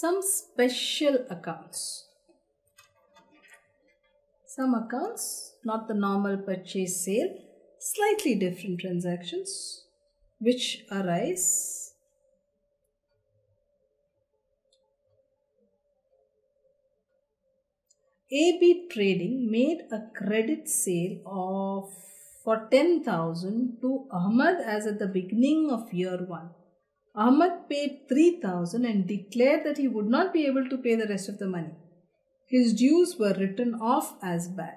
some special accounts. Some accounts, not the normal purchase sale, slightly different transactions which arise AB Trading made a credit sale of for 10,000 to Ahmad as at the beginning of year 1. Ahmad paid 3,000 and declared that he would not be able to pay the rest of the money. His dues were written off as bad.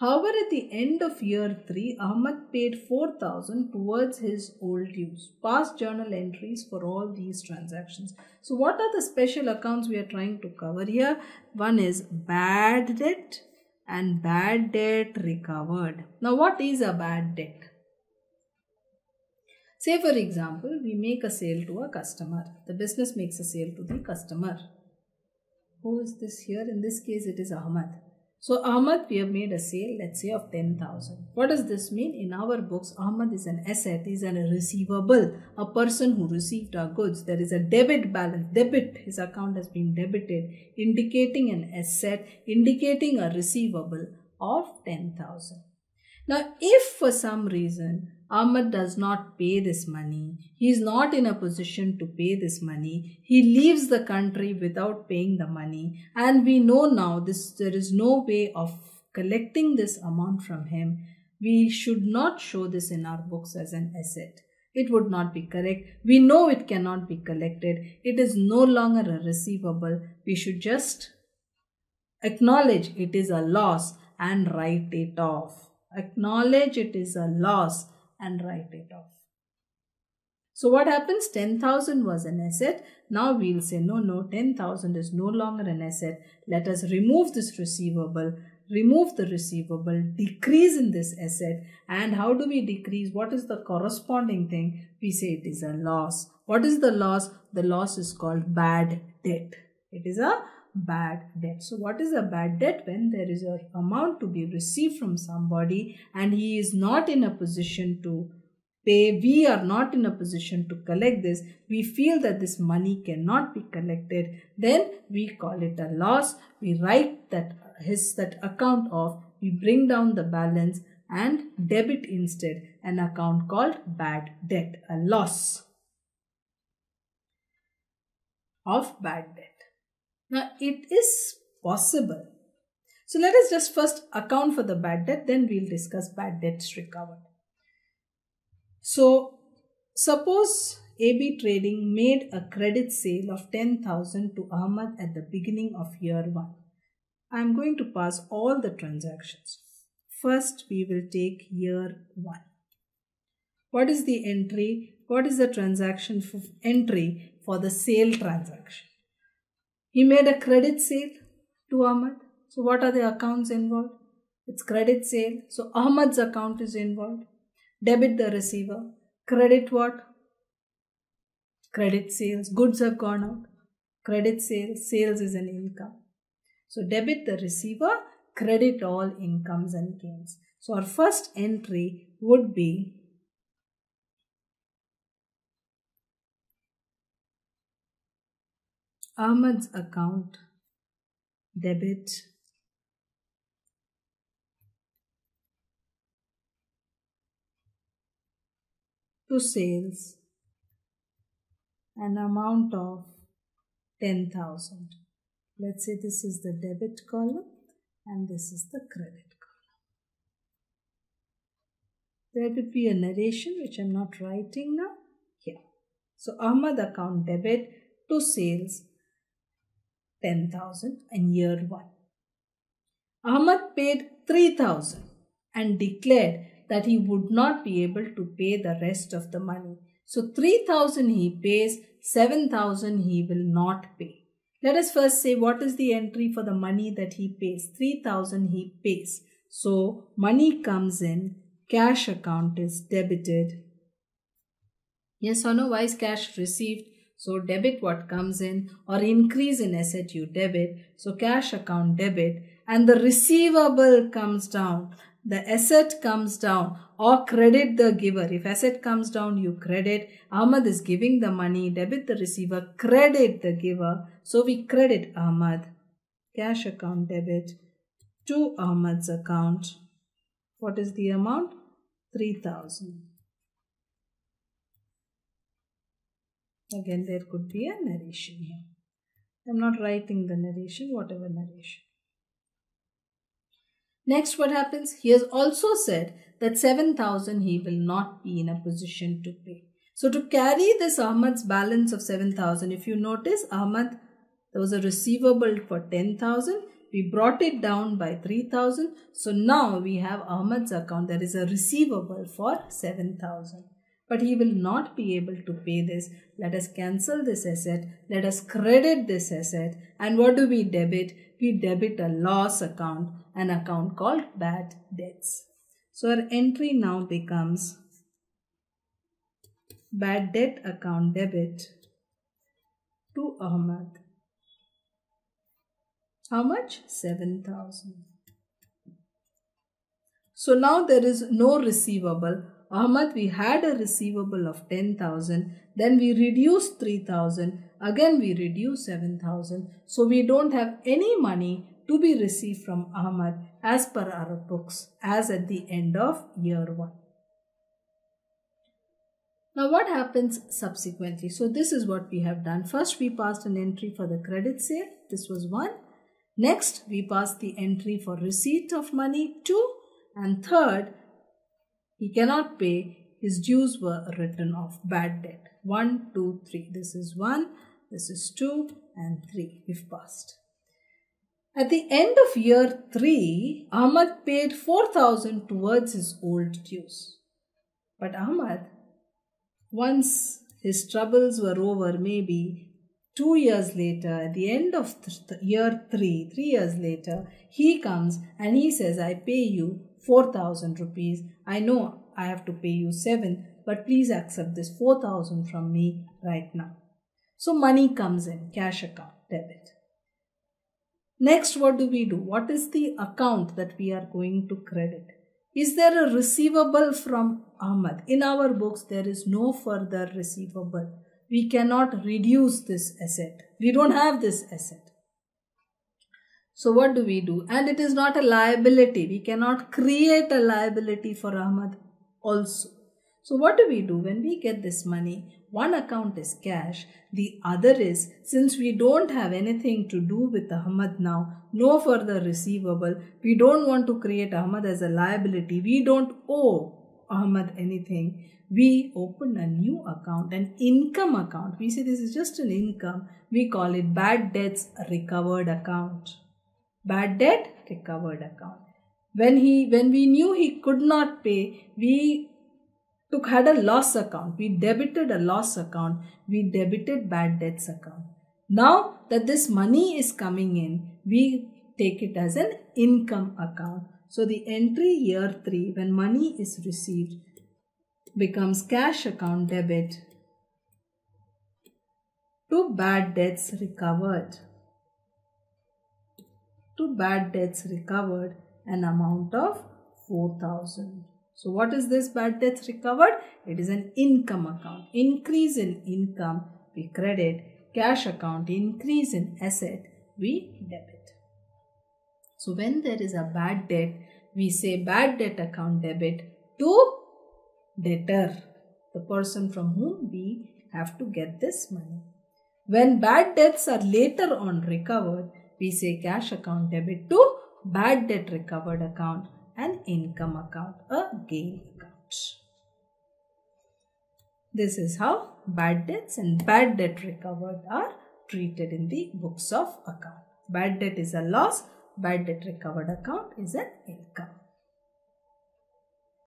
However, at the end of year 3, Ahmad paid 4,000 towards his old dues. Past journal entries for all these transactions. So what are the special accounts we are trying to cover here? One is bad debt and bad debt recovered. Now what is a bad debt? Say for example, we make a sale to a customer. The business makes a sale to the customer. Who is this here? In this case, it is Ahmad. So Ahmad, we have made a sale, let's say, of 10,000. What does this mean? In our books, Ahmad is an asset, is a receivable, a person who received our goods. There is a debit balance, debit, his account has been debited, indicating an asset, indicating a receivable of 10,000. Now, if for some reason Ahmad does not pay this money, he is not in a position to pay this money, he leaves the country without paying the money, and we know now there is no way of collecting this amount from him, we should not show this in our books as an asset. It would not be correct. We know it cannot be collected. It is no longer a receivable. We should just acknowledge it is a loss and write it off. Acknowledge it is a loss and write it off. So what happens? 10,000 was an asset. Now we'll say no, 10,000 is no longer an asset. Let us remove this receivable, remove the receivable, decrease in this asset. And how do we decrease? What is the corresponding thing? We say it is a loss. What is the loss? The loss is called bad debt. It is a bad debt. So what is a bad debt? When there is an amount to be received from somebody and he is not in a position to pay, we are not in a position to collect this, we feel that this money cannot be collected, then we call it a loss, we write that account off, we bring down the balance and debit instead an account called bad debt, a loss of bad debt. Now, it is possible. So, let us just first account for the bad debt, then we'll discuss bad debts recovered. So, suppose AB Trading made a credit sale of 10,000 to Ahmad at the beginning of year 1. I am going to pass all the transactions. First, we will take year 1. What is the entry? What is the transaction for entry for the sale transaction? He made a credit sale to Ahmad. So what are the accounts involved? It's credit sale. So Ahmad's account is involved. Debit the receiver. Credit what? Credit sales. Goods have gone out. Credit sales. Sales is an income. So debit the receiver. Credit all incomes and gains. So our first entry would be Ahmad's account, debit, to sales, an amount of 10,000. Let's say this is the debit column and this is the credit column. There would be a narration which I'm not writing now. Here. So Ahmad account, debit, to sales, 10,000 in year 1. Ahmad paid 3,000 and declared that he would not be able to pay the rest of the money. So 3,000 he pays, 7,000 he will not pay. Let us first say what is the entry for the money that he pays. 3,000 he pays. So money comes in, cash account is debited. Yes or no? Why is cash received? So debit what comes in, or increase in asset you debit. So cash account debit, and the receivable comes down. the asset comes down or credit the giver. If asset comes down, you credit. Ahmad is giving the money, debit the receiver, credit the giver. So we credit Ahmad. Cash account debit to Ahmad's account. What is the amount? 3,000. Again, there could be a narration here. I'm not writing the narration, whatever narration. Next, what happens? He has also said that 7,000 he will not be in a position to pay. So to carry this Ahmad's balance of 7,000, if you notice, Ahmad, there was a receivable for 10,000. We brought it down by 3,000. So now we have Ahmad's account. There is a receivable for 7,000. But he will not be able to pay this. Let us cancel this asset. Let us credit this asset. And what do we debit? We debit a loss account, an account called bad debts. So our entry now becomes bad debt account debit to Ahmad. How much? 7,000. So now there is no receivable. Ahmad, we had a receivable of 10,000. Then we reduced 3,000. Again, we reduced 7,000. So we don't have any money to be received from Ahmad as per our books, as at the end of year 1. Now what happens subsequently? So this is what we have done. First, we passed an entry for the credit sale. This was 1. Next, we passed the entry for receipt of money, 2. And third, he cannot pay. His dues were written off. Bad debt. 1, 2, 3. This is 1. This is 2 and 3. We've passed. At the end of year 3, Ahmad paid 4,000 towards his old dues. But Ahmad, once his troubles were over, maybe 2 years later, at the end of year 3, 3 years later, he comes and he says, I pay you 4,000 rupees. I know I have to pay you 7, but please accept this 4,000 from me right now. So money comes in, cash account, debit. Next, what do we do? What is the account that we are going to credit? Is there a receivable from Ahmad? In our books, there is no further receivable. We cannot reduce this asset. We don't have this asset. So what do we do? And it is not a liability. We cannot create a liability for Ahmad also. So what do we do when we get this money? One account is cash. The other is, since we don't have anything to do with Ahmad now, no further receivable. We don't want to create Ahmad as a liability. We don't owe Ahmad anything. We open a new account, an income account. We say this is just an income. We call it bad debts recovered account. Bad debt recovered account. When we knew he could not pay, we had a loss account. We debited a loss account. We debited bad debts account. Now that this money is coming in, we take it as an income account. So the entry year 3, when money is received, becomes cash account debit to bad debts recovered. To bad debts recovered, an amount of 4,000. So what is this bad debts recovered? It is an income account. Increase in income, we credit. Cash account, increase in asset, we debit. So when there is a bad debt, we say bad debt account debit to debtor, the person from whom we have to get this money. When bad debts are later on recovered, we say cash account debit to bad debt recovered account, an income account, a gain account. This is how bad debts and bad debt recovered are treated in the books of account. Bad debt is a loss, bad debt recovered account is an income.